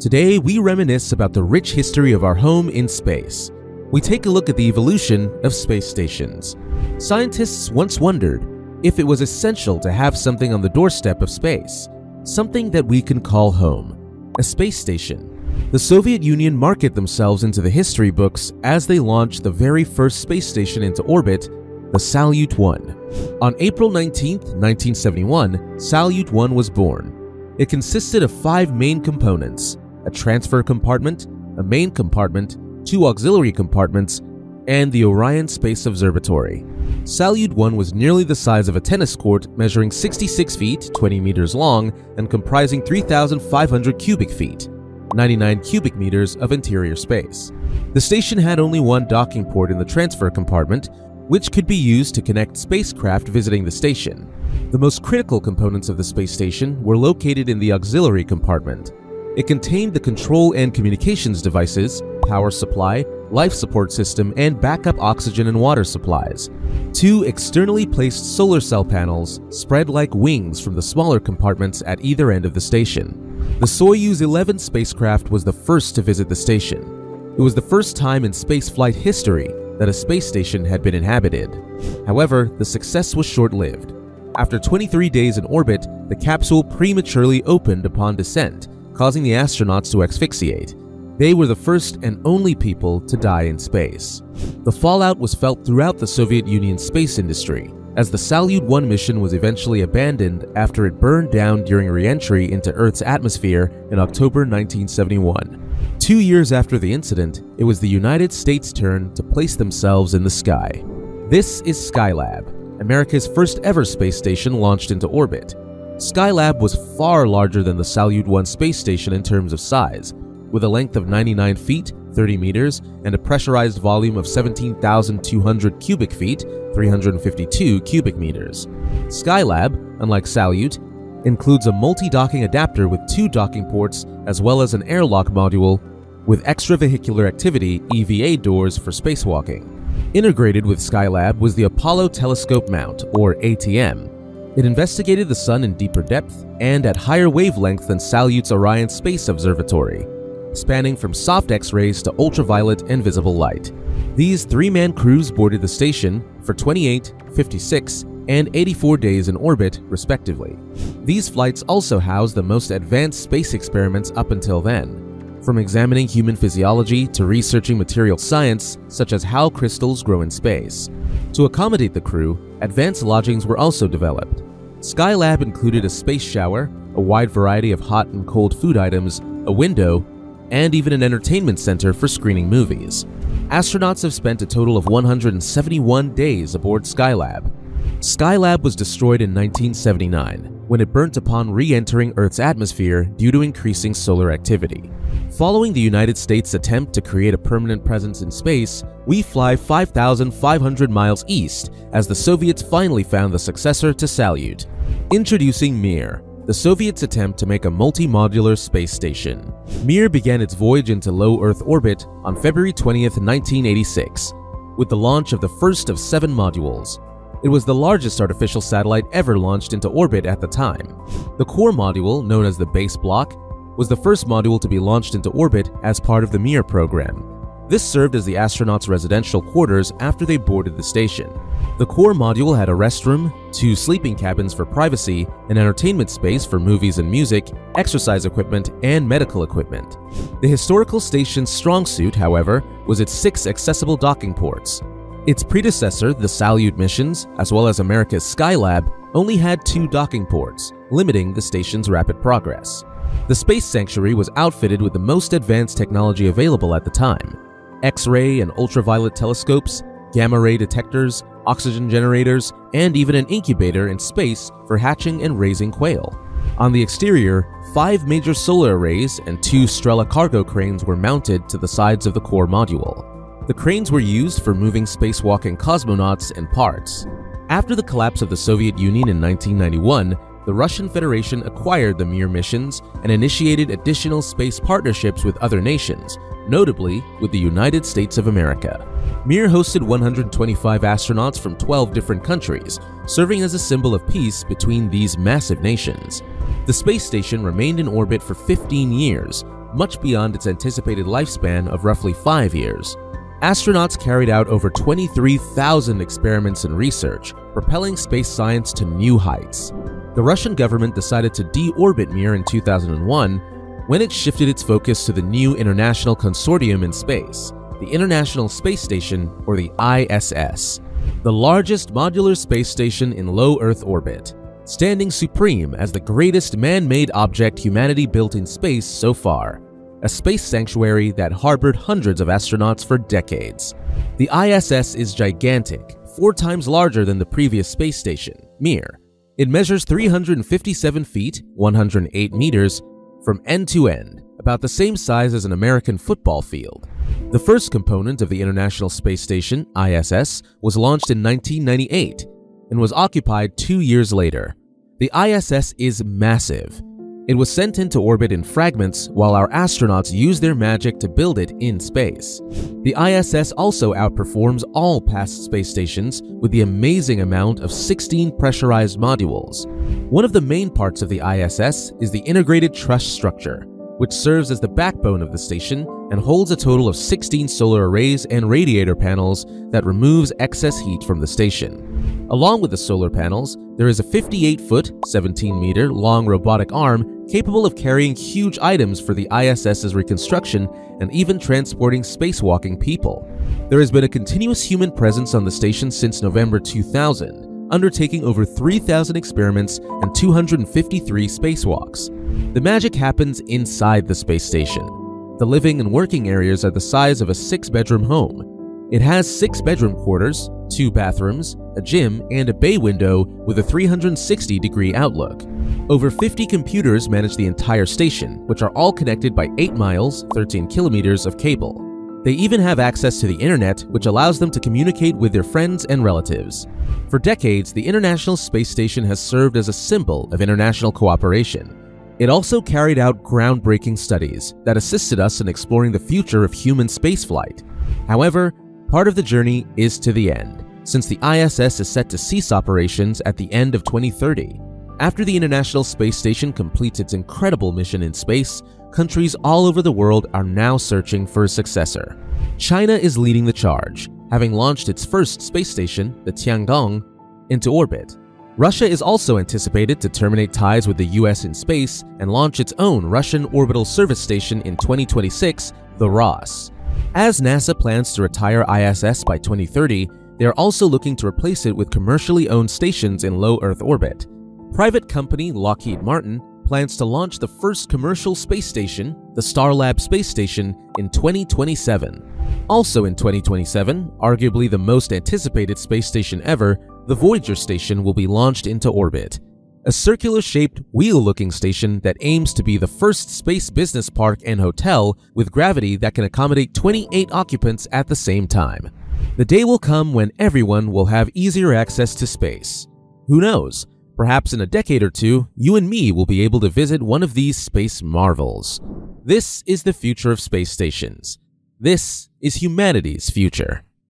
Today, we reminisce about the rich history of our home in space. We take a look at the evolution of space stations. Scientists once wondered if it was essential to have something on the doorstep of space, something that we can call home, a space station. The Soviet Union marketed themselves into the history books as they launched the very first space station into orbit, the Salyut 1. On April 19, 1971, Salyut 1 was born. It consisted of 5 main components: a transfer compartment, a main compartment, 2 auxiliary compartments, and the Orion Space Observatory. Salyut 1 was nearly the size of a tennis court, measuring 66 feet, 20 meters long, and comprising 3,500 cubic feet, 99 cubic meters of interior space. The station had only one docking port in the transfer compartment, which could be used to connect spacecraft visiting the station. The most critical components of the space station were located in the auxiliary compartment. It contained the control and communications devices, power supply, life support system, and backup oxygen and water supplies. 2 externally placed solar cell panels spread like wings from the smaller compartments at either end of the station. The Soyuz 11 spacecraft was the first to visit the station. It was the first time in spaceflight history that a space station had been inhabited. However, the success was short-lived. After 23 days in orbit, the capsule prematurely opened upon descent, causing the astronauts to asphyxiate. They were the first and only people to die in space. The fallout was felt throughout the Soviet Union's space industry, as the Salyut 1 mission was eventually abandoned after it burned down during re-entry into Earth's atmosphere in October 1971. 2 years after the incident, it was the United States' turn to place themselves in the sky. This is Skylab, America's first ever space station launched into orbit. Skylab was far larger than the Salyut 1 space station in terms of size, with a length of 99 feet, 30 meters, and a pressurized volume of 17,200 cubic feet, 352 cubic meters. Skylab, unlike Salyut, includes a multi-docking adapter with 2 docking ports as well as an airlock module with extravehicular activity EVA doors for spacewalking. Integrated with Skylab was the Apollo Telescope Mount, or ATM. It investigated the Sun in deeper depth and at higher wavelength than Salyut's Orion Space Observatory, spanning from soft X-rays to ultraviolet and visible light. These 3-man crews boarded the station for 28, 56, and 84 days in orbit, respectively. These flights also housed the most advanced space experiments up until then, from examining human physiology to researching material science, such as how crystals grow in space. To accommodate the crew, advanced lodgings were also developed. Skylab included a space shower, a wide variety of hot and cold food items, a window, and even an entertainment center for screening movies. Astronauts have spent a total of 171 days aboard Skylab. Skylab was destroyed in 1979, when it burnt upon re-entering Earth's atmosphere due to increasing solar activity. Following the United States' attempt to create a permanent presence in space, we fly 5,500 miles east as the Soviets finally found the successor to Salyut. Introducing Mir, the Soviets' attempt to make a multi-modular space station. Mir began its voyage into low Earth orbit on February 20, 1986, with the launch of the first of 7 modules. It was the largest artificial satellite ever launched into orbit at the time. The core module, known as the base block, was the first module to be launched into orbit as part of the Mir program. This served as the astronauts' residential quarters after they boarded the station. The core module had a restroom, 2 sleeping cabins for privacy, an entertainment space for movies and music, exercise equipment, and medical equipment. The historical station's strong suit, however, was its 6 accessible docking ports. Its predecessor, the Salyut missions, as well as America's Skylab, only had 2 docking ports, limiting the station's rapid progress. The space sanctuary was outfitted with the most advanced technology available at the time: X-ray and ultraviolet telescopes, gamma-ray detectors, oxygen generators, and even an incubator in space for hatching and raising quail. On the exterior, 5 major solar arrays and 2 Strela cargo cranes were mounted to the sides of the core module. The cranes were used for moving spacewalking cosmonauts and parts. After the collapse of the Soviet Union in 1991, the Russian Federation acquired the Mir missions and initiated additional space partnerships with other nations, notably with the United States of America. Mir hosted 125 astronauts from 12 different countries, serving as a symbol of peace between these massive nations. The space station remained in orbit for 15 years, much beyond its anticipated lifespan of roughly 5 years. Astronauts carried out over 23,000 experiments and research, propelling space science to new heights. The Russian government decided to deorbit Mir in 2001 when it shifted its focus to the new international consortium in space, the International Space Station, or the ISS, the largest modular space station in low Earth orbit, standing supreme as the greatest man-made object humanity built in space so far, a space sanctuary that harbored hundreds of astronauts for decades. The ISS is gigantic, 4 times larger than the previous space station, Mir. It measures 357 feet, 108 meters, from end to end, about the same size as an American football field. The first component of the International Space Station, ISS, was launched in 1998 and was occupied 2 years later. The ISS is massive. It was sent into orbit in fragments while our astronauts used their magic to build it in space. The ISS also outperforms all past space stations with the amazing amount of 16 pressurized modules. One of the main parts of the ISS is the integrated truss structure, which serves as the backbone of the station and holds a total of 16 solar arrays and radiator panels that removes excess heat from the station. Along with the solar panels, there is a 58-foot, 17-meter long robotic arm capable of carrying huge items for the ISS's reconstruction and even transporting spacewalking people. There has been a continuous human presence on the station since November 2000. Undertaking over 3,000 experiments and 253 spacewalks. The magic happens inside the space station. The living and working areas are the size of a 6-bedroom home. It has 6 bedroom quarters, 2 bathrooms, a gym, and a bay window with a 360-degree outlook. Over 50 computers manage the entire station, which are all connected by 8 miles, 13 kilometers of cable. They even have access to the internet, which allows them to communicate with their friends and relatives. For decades, the International Space Station has served as a symbol of international cooperation. It also carried out groundbreaking studies that assisted us in exploring the future of human spaceflight. However, part of the journey is to the end, since the ISS is set to cease operations at the end of 2030. After the International Space Station completes its incredible mission in space, countries all over the world are now searching for a successor. China is leading the charge, having launched its first space station, the Tiangong, into orbit. Russia is also anticipated to terminate ties with the US in space and launch its own Russian orbital service station in 2026, the ROSS. As NASA plans to retire ISS by 2030, they are also looking to replace it with commercially owned stations in low Earth orbit. Private company Lockheed Martin plans to launch the first commercial space station, the Starlab space station, in 2027. Also in 2027, arguably the most anticipated space station ever, the Voyager Station will be launched into orbit. A circular-shaped, wheel-looking station that aims to be the first space business park and hotel with gravity that can accommodate 28 occupants at the same time. The day will come when everyone will have easier access to space. Who knows? Perhaps in a decade or two, you and me will be able to visit one of these space marvels. This is the future of space stations. This is humanity's future.